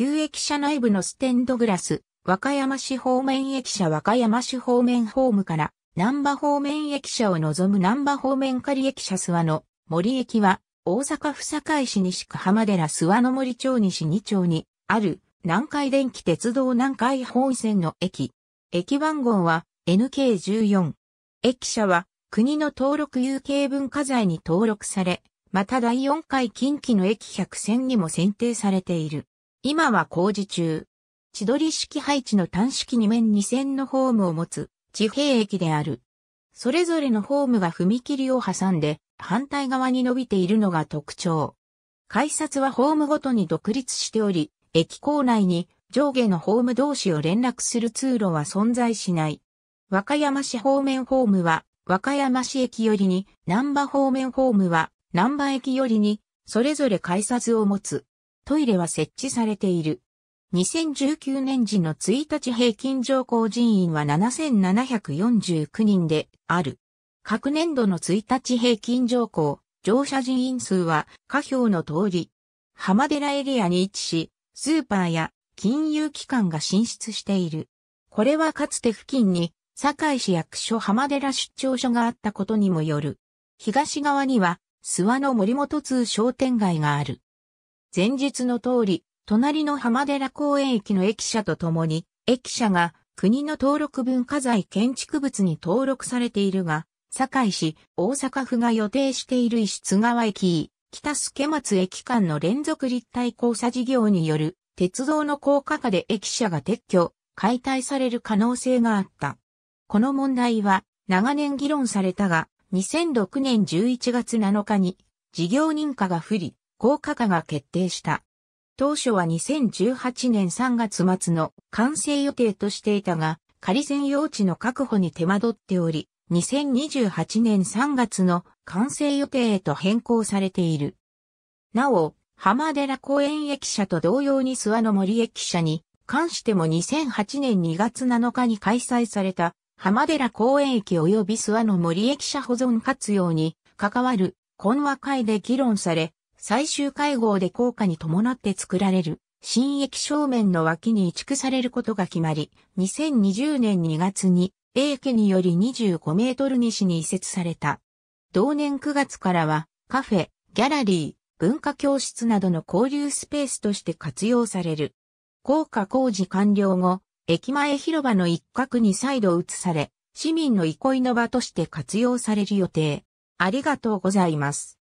旧駅舎内部のステンドグラス、和歌山市方面駅舎和歌山市方面ホームから、難波方面駅舎を望む難波方面仮駅舎諏訪の森駅は、大阪府堺市西区浜寺諏訪の森町西2丁にある南海電気鉄道南海本線の駅。駅番号は NK14。駅舎は国の登録有形文化財に登録され、また第4回近畿の駅100選にも選定されている。今は工事中。千鳥式配置の単式2面2線のホームを持つ地平駅である。それぞれのホームが踏切を挟んで、反対側に伸びているのが特徴。改札はホームごとに独立しており、駅構内に上下のホーム同士を連絡する通路は存在しない。和歌山市方面ホームは和歌山市駅寄りに、難波方面ホームは難波駅寄りに、それぞれ改札を持つ。トイレは設置されている。2019年時の1日平均乗降人員は7749人である。各年度の1日平均乗降、乗車人員数は下表の通り、浜寺エリアに位置し、スーパーや金融機関が進出している。これはかつて付近に堺市役所浜寺出張所があったことにもよる。東側には諏訪の森本通商店街がある。前述の通り、隣の浜寺公園駅の駅舎とともに、駅舎が国の登録文化財建築物に登録されているが、堺市、大阪府が予定している石津川駅、北助松駅間の連続立体交差事業による鉄道の高架化で駅舎が撤去、解体される可能性があった。この問題は長年議論されたが、2006年11月7日に事業認可が不利、高架化が決定した。当初は2018年3月末の完成予定としていたが、仮専用地の確保に手間取っており、2028年3月の完成予定へと変更されている。なお、浜寺公園駅舎と同様に諏訪の森駅舎に関しても2008年2月7日に開催された浜寺公園駅及び諏訪の森駅舎保存活用に関わる懇話会で議論され、最終会合で効果に伴って作られる新駅正面の脇に移築されることが決まり、2020年2月にA家により25メートル西に移設された。同年9月からはカフェ、ギャラリー、文化教室などの交流スペースとして活用される。高架工事完了後、駅前広場の一角に再度移され、市民の憩いの場として活用される予定。ありがとうございます。